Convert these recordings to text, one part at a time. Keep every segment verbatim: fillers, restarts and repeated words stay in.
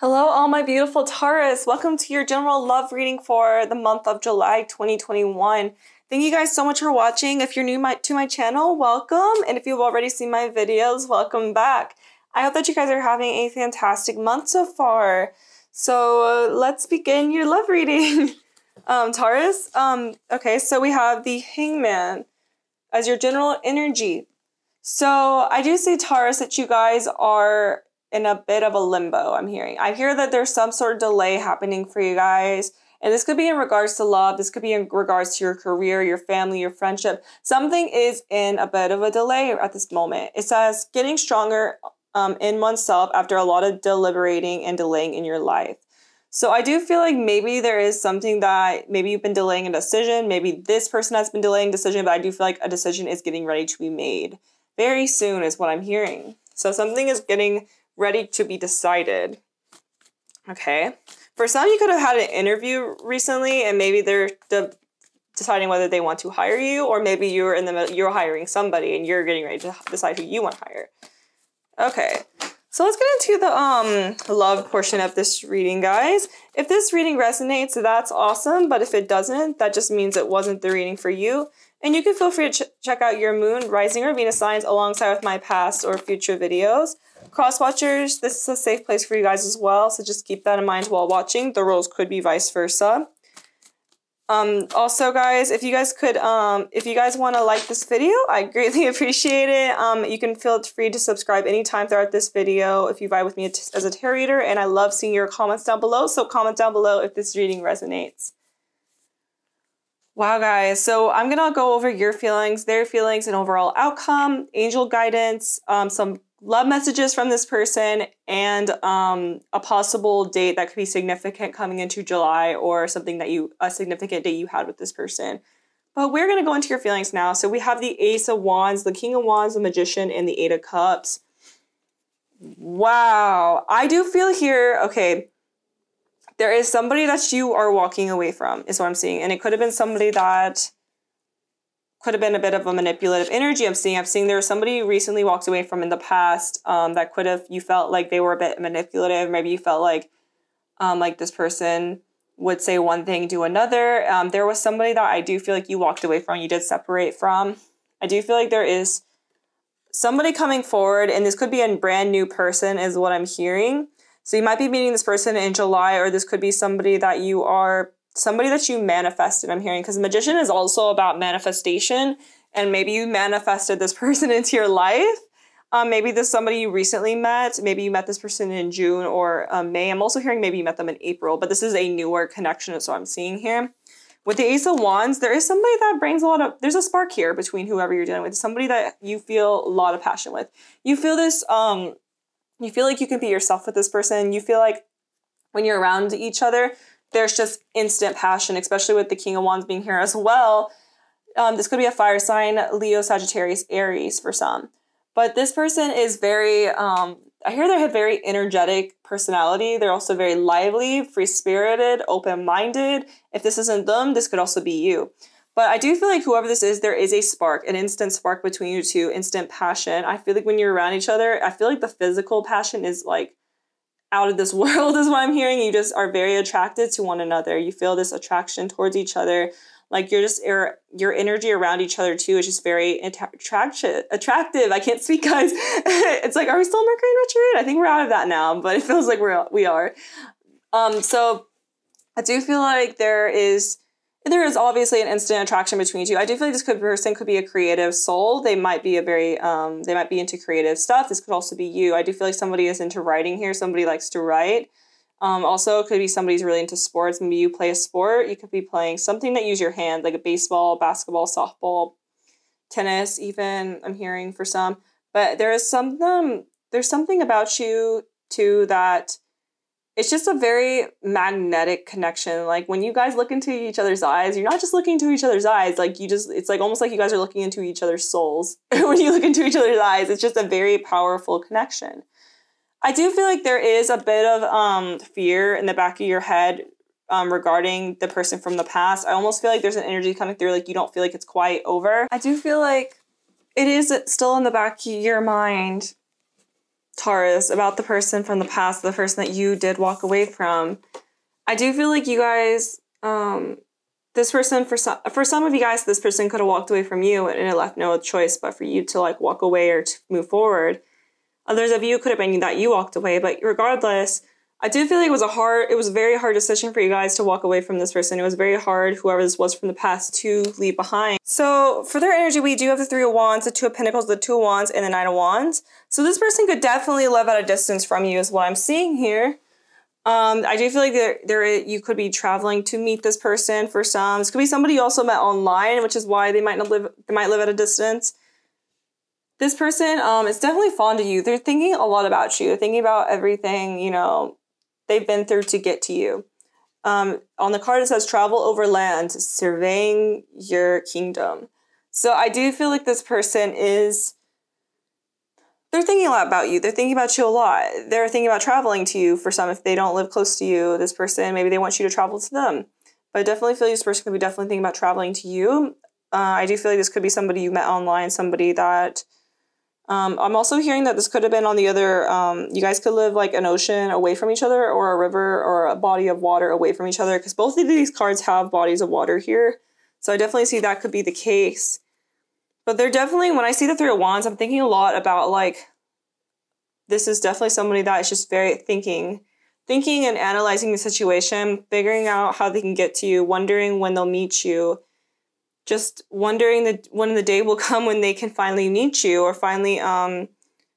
Hello, all my beautiful Taurus. Welcome to your general love reading for the month of July twenty twenty-one. Thank you guys so much for watching. If you're new my, to my channel, welcome. And if you've already seen my videos, welcome back. I hope that you guys are having a fantastic month so far. So uh, let's begin your love reading, um, Taurus. Um, okay, so we have the Hangman as your general energy. So I do see, Taurus, that you guys are in a bit of a limbo, I'm hearing. I hear that there's some sort of delay happening for you guys. And this could be in regards to love. This could be in regards to your career, your family, your friendship. Something is in a bit of a delay at this moment. It says getting stronger um, in oneself after a lot of deliberating and delaying in your life. So I do feel like maybe there is something that maybe you've been delaying a decision. Maybe this person has been delaying decision, but I do feel like a decision is getting ready to be made very soon is what I'm hearing. So something is getting ready to be decided. Okay. For some, you could have had an interview recently and maybe they're de deciding whether they want to hire you, or maybe you're in the middle, you're hiring somebody and you're getting ready to decide who you want to hire. Okay. So let's get into the um, love portion of this reading, guys. If this reading resonates, that's awesome. But if it doesn't, that just means it wasn't the reading for you. And you can feel free to ch check out your moon, rising, or Venus signs alongside with my past or future videos. Cross watchers, this is a safe place for you guys as well, so just keep that in mind while watching. The roles could be vice versa. Um, also, guys, if you guys could, um, if you guys want to like this video, I greatly appreciate it. Um, you can feel free to subscribe anytime throughout this video if you vibe with me as a tarot reader, and I love seeing your comments down below. So comment down below if this reading resonates. Wow, guys. So I'm going to go over your feelings, their feelings, and overall outcome, angel guidance, um, some love messages from this person, and um, a possible date that could be significant coming into July, or something that you, a significant date you had with this person. But we're going to go into your feelings now. So we have the Ace of Wands, the King of Wands, the Magician, and the Eight of Cups. Wow. I do feel here, okay, there is somebody that you are walking away from is what I'm seeing. And it could have been somebody that could have been a bit of a manipulative energy I'm seeing. I'm seeing there was somebody you recently walked away from in the past um, that could have, you felt like they were a bit manipulative. Maybe you felt like, um, like this person would say one thing, do another. Um, there was somebody that I do feel like you walked away from, you did separate from. I do feel like there is somebody coming forward, and this could be a brand new person is what I'm hearing. So you might be meeting this person in July, or this could be somebody that you are, somebody that you manifested, I'm hearing, because the Magician is also about manifestation, and maybe you manifested this person into your life. Um, maybe this is somebody you recently met. Maybe you met this person in June or um, May. I'm also hearing maybe you met them in April, but this is a newer connection is what I'm seeing here. With the Ace of Wands, there is somebody that brings a lot of, there's a spark here between whoever you're dealing with, somebody that you feel a lot of passion with. You feel this, um, you feel like you can be yourself with this person. You feel like when you're around each other, there's just instant passion, especially with the King of Wands being here as well. Um, this could be a fire sign, Leo, Sagittarius, Aries for some. But this person is very, um, I hear they have very energetic personality. They're also very lively, free-spirited, open-minded. If this isn't them, this could also be you. But I do feel like whoever this is, there is a spark, an instant spark between you two, instant passion. I feel like when you're around each other, I feel like the physical passion is like out of this world is what I'm hearing. You just are very attracted to one another. You feel this attraction towards each other. Like you're just, your, your energy around each other too is just very attractive. Attractive. I can't speak, guys. It's like, are we still Mercury in retrograde? I think we're out of that now, but it feels like we're, we are. Um, so I do feel like there is, there is obviously an instant attraction between you two. I do feel like this could, person could be a creative soul. They might be a very, um, they might be into creative stuff. This could also be you. I do feel like somebody is into writing here. Somebody likes to write. Um, also, it could be somebody's really into sports. Maybe you play a sport. You could be playing something that uses your hand, like a baseball, basketball, softball, tennis even, I'm hearing for some. But there is some, um, there's something about you too that it's just a very magnetic connection. Like when you guys look into each other's eyes, you're not just looking into each other's eyes. Like you just, it's like almost like you guys are looking into each other's souls. When you look into each other's eyes, it's just a very powerful connection. I do feel like there is a bit of um, fear in the back of your head um, regarding the person from the past. I almost feel like there's an energy coming through. Like you don't feel like it's quite over. I do feel like it is still in the back of your mind. Taurus, about the person from the past, the person that you did walk away from. I do feel like you guys, um, this person, for some, for some of you guys, this person could have walked away from you and it left no choice but for you to like walk away or to move forward. Others of you could have been that you walked away, but regardless, I do feel like it was a hard, it was a very hard decision for you guys to walk away from this person. It was very hard, whoever this was from the past, to leave behind. So for their energy, we do have the Three of Wands, the Two of Pentacles, the Two of Wands, and the Nine of Wands. So this person could definitely live at a distance from you is what I'm seeing here. Um, I do feel like there, there you could be traveling to meet this person for some. This could be somebody you also met online, which is why they might not live, they might live at a distance. This person um, is definitely fond of you. They're thinking a lot about you. They're thinking about everything, you know, they've been through to get to you. Um, on the card, it says travel over land, surveying your kingdom. So I do feel like this person is, they're thinking a lot about you. They're thinking about you a lot. They're thinking about traveling to you for some. If they don't live close to you, this person, maybe they want you to travel to them. But I definitely feel like this person could be definitely thinking about traveling to you. Uh, I do feel like this could be somebody you met online, somebody that, Um, I'm also hearing that this could have been on the other, um, you guys could live like an ocean away from each other, or a river or a body of water away from each other, because both of these cards have bodies of water here. So I definitely see that could be the case. But they're definitely, when I see the Three of Wands, I'm thinking a lot about like, this is definitely somebody that is just very thinking, thinking and analyzing the situation, figuring out how they can get to you, wondering when they'll meet you. Just wondering that when the day will come when they can finally meet you or finally um,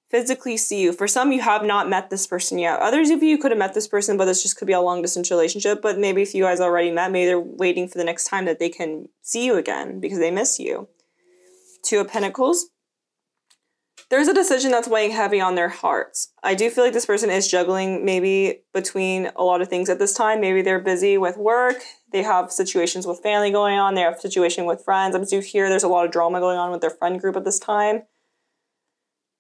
physically see you. For some, you have not met this person yet. Others of you could have met this person, but this just could be a long distance relationship. But maybe if you guys already met, maybe they're waiting for the next time that they can see you again because they miss you. Two of Pentacles. There's a decision that's weighing heavy on their hearts. I do feel like this person is juggling maybe between a lot of things at this time. Maybe they're busy with work. They have situations with family going on. They have a situation with friends. I'm still here. There's a lot of drama going on with their friend group at this time.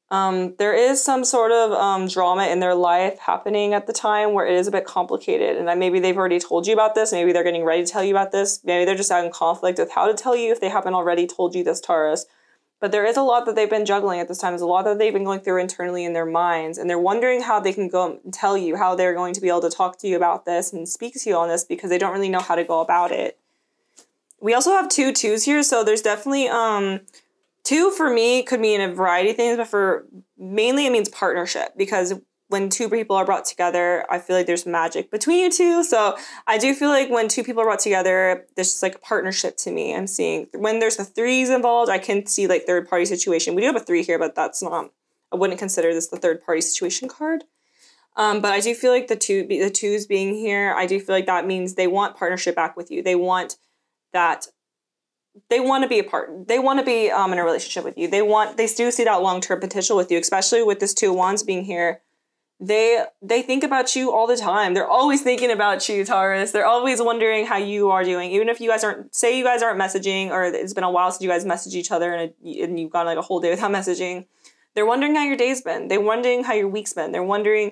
Um, there is some sort of um, drama in their life happening at the time where it is a bit complicated. And maybe they've already told you about this. Maybe they're getting ready to tell you about this. Maybe they're just out in conflict with how to tell you if they haven't already told you this, Taurus. But there is a lot that they've been juggling at this time. There's a lot that they've been going through internally in their minds. And they're wondering how they can go and tell you, how they're going to be able to talk to you about this and speak to you on this, because they don't really know how to go about it. We also have two twos here. So there's definitely, um, two for me could mean a variety of things. But for mainly it means partnership, because when two people are brought together, I feel like there's magic between you two. So I do feel like when two people are brought together, there's just like a partnership to me. I'm seeing when there's the threes involved, I can see like third party situation. We do have a three here, but that's not, I wouldn't consider this the third party situation card. Um, but I do feel like the two, the twos being here, I do feel like that means they want partnership back with you. They want that. They want to be a part. They want to be um, in a relationship with you. They want, they do see that long-term potential with you, especially with this Two of Wands being here. They they think about you all the time. They're always thinking about you, Taurus. They're always wondering how you are doing. Even if you guys aren't, say you guys aren't messaging, or it's been a while since you guys messaged each other and, a, and you've gone like a whole day without messaging. They're wondering how your day's been. They're wondering how your week's been. They're wondering,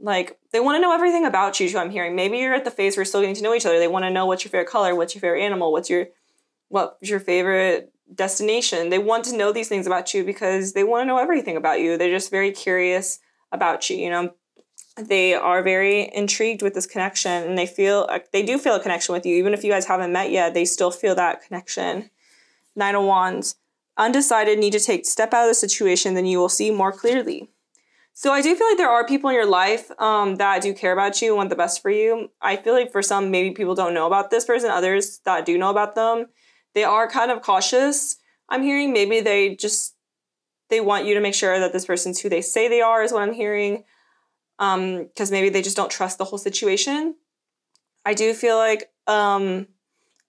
like, they want to know everything about you, too, I'm hearing. Maybe you're at the phase where you're still getting to know each other. They want to know what's your favorite color, what's your favorite animal, what's your, what's your favorite destination. They want to know these things about you because they want to know everything about you. They're just very curious about you, you know. They are very intrigued with this connection, and they feel, they do feel a connection with you. Even if you guys haven't met yet, they still feel that connection. Nine of Wands. Undecided, need to take step out of the situation, then you will see more clearly. So I do feel like there are people in your life um, that do care about you and want the best for you. I feel like for some, maybe people don't know about this person. Others that do know about them, they are kind of cautious. I'm hearing maybe they just, they want you to make sure that this person's who they say they are is what I'm hearing. Um, cause maybe they just don't trust the whole situation. I do feel like, um,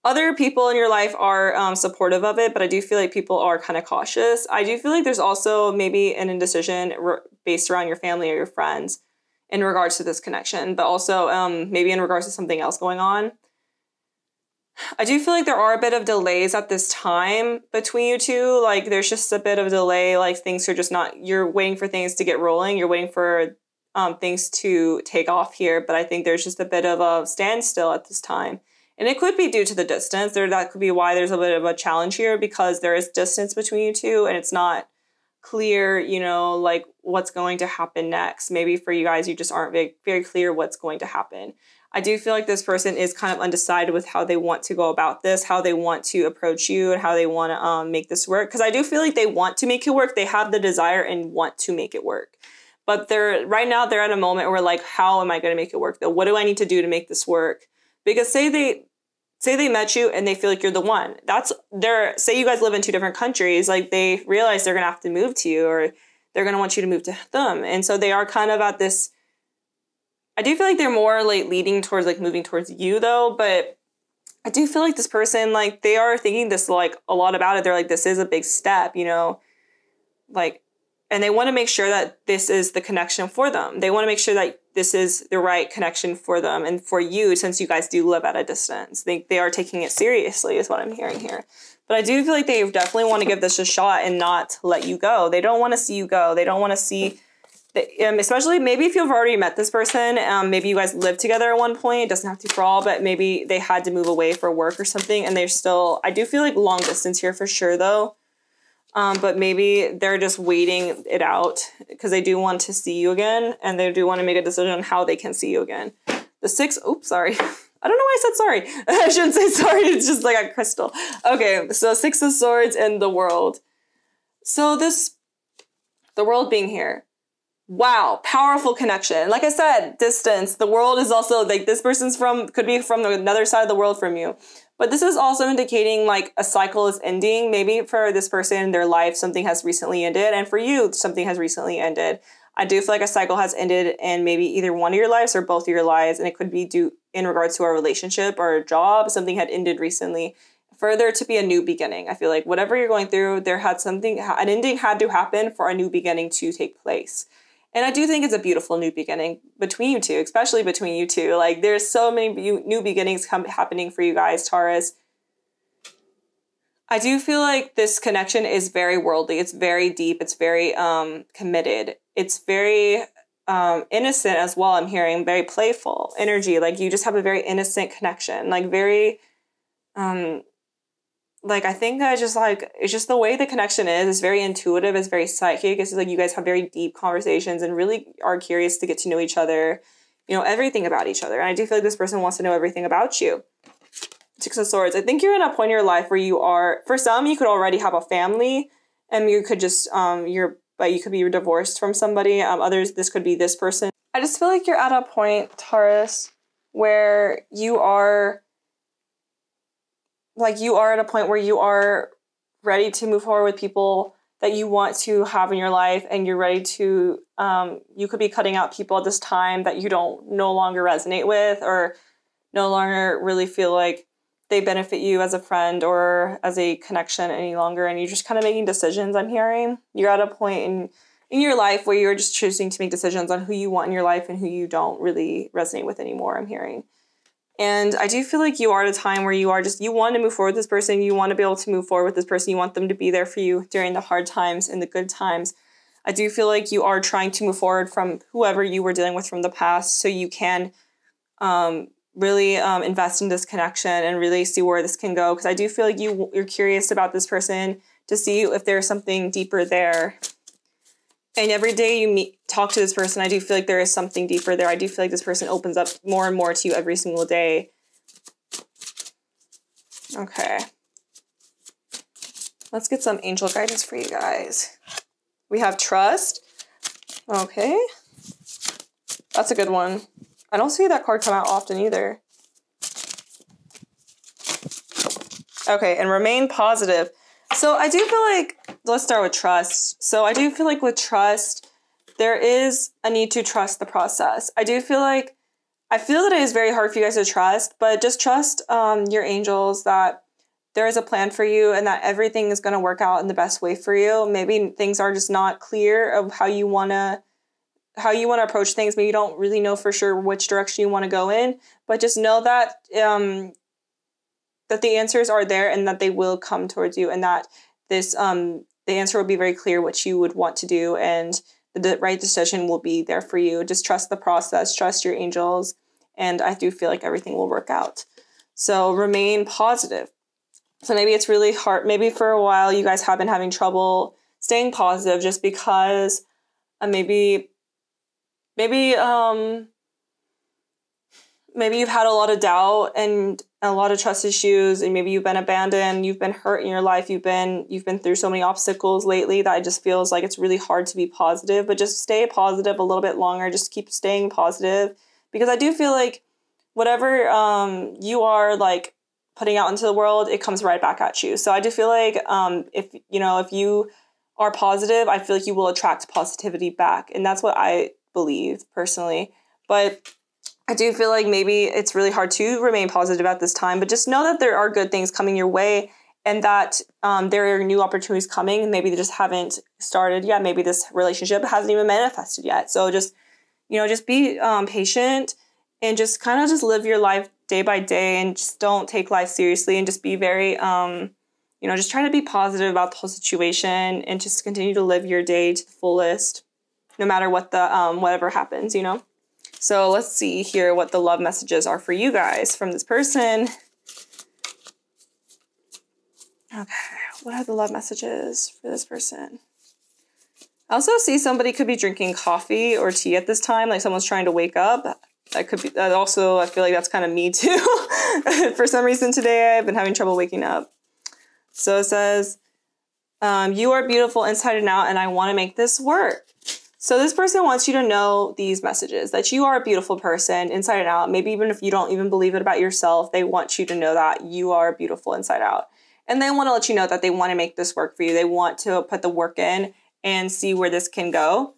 other people in your life are, um, supportive of it, but I do feel like people are kind of cautious. I do feel like there's also maybe an indecision based around your family or your friends in regards to this connection, but also, um, maybe in regards to something else going on. I do feel like there are a bit of delays at this time between you two. Like there's just a bit of delay. Like things are just not, you're waiting for things to get rolling. You're waiting for um, things to take off here. But I think there's just a bit of a standstill at this time. And it could be due to the distance. There, that could be why there's a bit of a challenge here, because there is distance between you two and it's not clear, you know, like what's going to happen next. Maybe for you guys, you just aren't very, very clear what's going to happen. I do feel like this person is kind of undecided with how they want to go about this, how they want to approach you, and how they want to um, make this work. Because I do feel like they want to make it work. They have the desire and want to make it work. But they're right now they're at a moment where like, how am I going to make it work though? What do I need to do to make this work? Because say they say they met you and they feel like you're the one. That's they're say you guys live in two different countries, like they realize they're going to have to move to you, or they're going to want you to move to them. And so they are kind of at this, I do feel like they're more like leading towards like moving towards you though, but I do feel like this person, like they are thinking this like a lot about it. They're like, this is a big step, you know, like, and they want to make sure that this is the connection for them. They want to make sure that this is the right connection for them and for you, since you guys do live at a distance. They, they are taking it seriously is what I'm hearing here. But I do feel like they definitely want to give this a shot and not let you go. They don't want to see you go. They don't want to see... Um, especially maybe if you've already met this person, um, maybe you guys lived together at one point, it doesn't have to be for all, but maybe they had to move away for work or something and they're still, I do feel like long distance here for sure though, um, but maybe they're just waiting it out because they do want to see you again and they do want to make a decision on how they can see you again. The six, oops, sorry. I don't know why I said sorry. I shouldn't say sorry, it's just like a crystal. Okay, so Six of Swords and the World. So this, the World being here. Wow, powerful connection. Like I said, distance. The World is also like this person's from, could be from another side of the world from you. But this is also indicating like a cycle is ending. Maybe for this person, their life, something has recently ended. And for you, something has recently ended. I do feel like a cycle has ended in maybe either one of your lives or both of your lives. And it could be due in regards to a relationship or a job. Something had ended recently. Further to be a new beginning. I feel like whatever you're going through, there had something, an ending had to happen for a new beginning to take place. And I do think it's a beautiful new beginning between you two, especially between you two. Like there's so many new beginnings come, happening for you guys, Taurus. I do feel like this connection is very worldly. It's very deep. It's very um, committed. It's very um, innocent as well. I'm hearing very playful energy. Like you just have a very innocent connection, like very... Um, Like, I think I just like, it's just the way the connection is. It's very intuitive. It's very psychic. It's just like you guys have very deep conversations and really are curious to get to know each other, you know, everything about each other. And I do feel like this person wants to know everything about you. Six of Swords. I think you're in a point in your life where you are, for some, you could already have a family and you could just, um, you're, but you could be divorced from somebody. Um, others, this could be this person. I just feel like you're at a point, Taurus, where you are, like you are at a point where you are ready to move forward with people that you want to have in your life, and you're ready to, um, you could be cutting out people at this time that you don't no longer resonate with or no longer really feel like they benefit you as a friend or as a connection any longer. And you're just kind of making decisions, I'm hearing. You're at a point in, in your life where you're just choosing to make decisions on who you want in your life and who you don't really resonate with anymore, I'm hearing. And I do feel like you are at a time where you are just, you want to move forward with this person. You want to be able to move forward with this person. You want them to be there for you during the hard times and the good times. I do feel like you are trying to move forward from whoever you were dealing with from the past, so you can um, really um, invest in this connection and really see where this can go. Because I do feel like you, you're curious about this person to see if there's something deeper there. And every day you meet, talk to this person, I do feel like there is something deeper there. I do feel like this person opens up more and more to you every single day. Okay. Let's get some angel guidance for you guys. We have trust. Okay. That's a good one. I don't see that card come out often either. Okay, and remain positive. So I do feel like, let's start with trust. So I do feel like with trust, there is a need to trust the process. I do feel like, I feel that it is very hard for you guys to trust, but just trust um, your angels that there is a plan for you and that everything is going to work out in the best way for you. Maybe things are just not clear of how you want to how you want to approach things. Maybe you don't really know for sure which direction you want to go in, but just know that um, that the answers are there and that they will come towards you, and that this um, the answer will be very clear what you would want to do, and the right decision will be there for you. Just trust the process, trust your angels, and I do feel like everything will work out. So remain positive. So maybe it's really hard. Maybe for a while you guys have been having trouble staying positive, just because uh, maybe, maybe, um, maybe you've had a lot of doubt and a lot of trust issues, and maybe you've been abandoned, you've been hurt in your life, you've been you've been through so many obstacles lately that it just feels like it's really hard to be positive. But just stay positive a little bit longer. Just keep staying positive, because I do feel like whatever um, you are like putting out into the world, it comes right back at you. So I do feel like um, if you know if you are positive, I feel like you will attract positivity back, and that's what I believe personally. But I do feel like maybe it's really hard to remain positive at this time, but just know that there are good things coming your way, and that um, there are new opportunities coming, and maybe they just haven't started yet. Maybe this relationship hasn't even manifested yet. So just, you know, just be um, patient, and just kind of just live your life day by day, and just don't take life seriously, and just be very, um, you know, just try to be positive about the whole situation, and just continue to live your day to the fullest, no matter what the, um, whatever happens, you know? So let's see here what the love messages are for you guys from this person. Okay, what are the love messages for this person? I also see somebody could be drinking coffee or tea at this time, like someone's trying to wake up. That could be, that also, I feel like that's kind of me too. For some reason today, I've been having trouble waking up. So it says, um, you are beautiful inside and out, and I want to make this work. So this person wants you to know these messages, that you are a beautiful person inside and out. Maybe even if you don't even believe it about yourself, they want you to know that you are beautiful inside out. And they want to let you know that they want to make this work for you. They want to put the work in and see where this can go.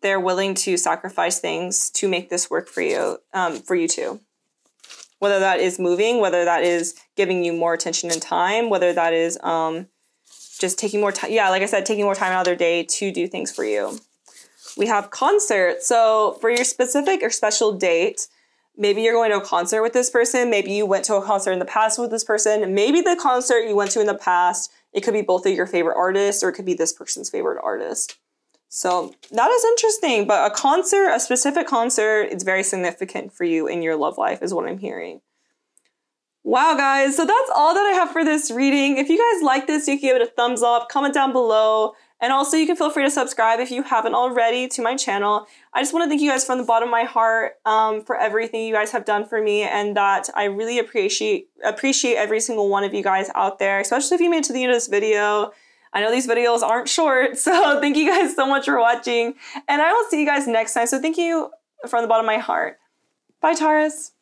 They're willing to sacrifice things to make this work for you, um, for you too. Whether that is moving, whether that is giving you more attention and time, whether that is um, just taking more time. Yeah, like I said, taking more time out of their day to do things for you. We have concerts. So for your specific or special date, maybe you're going to a concert with this person. Maybe you went to a concert in the past with this person. Maybe the concert you went to in the past, it could be both of your favorite artists, or it could be this person's favorite artist. So that is interesting, but a concert, a specific concert, it's very significant for you in your love life is what I'm hearing. Wow, guys. So that's all that I have for this reading. If you guys like this, you can give it a thumbs up, comment down below. And also you can feel free to subscribe if you haven't already to my channel. I just want to thank you guys from the bottom of my heart um, for everything you guys have done for me, and that I really appreciate appreciate every single one of you guys out there, especially if you made it to the end of this video. I know these videos aren't short, so thank you guys so much for watching, and I will see you guys next time. So thank you from the bottom of my heart. Bye, Taurus.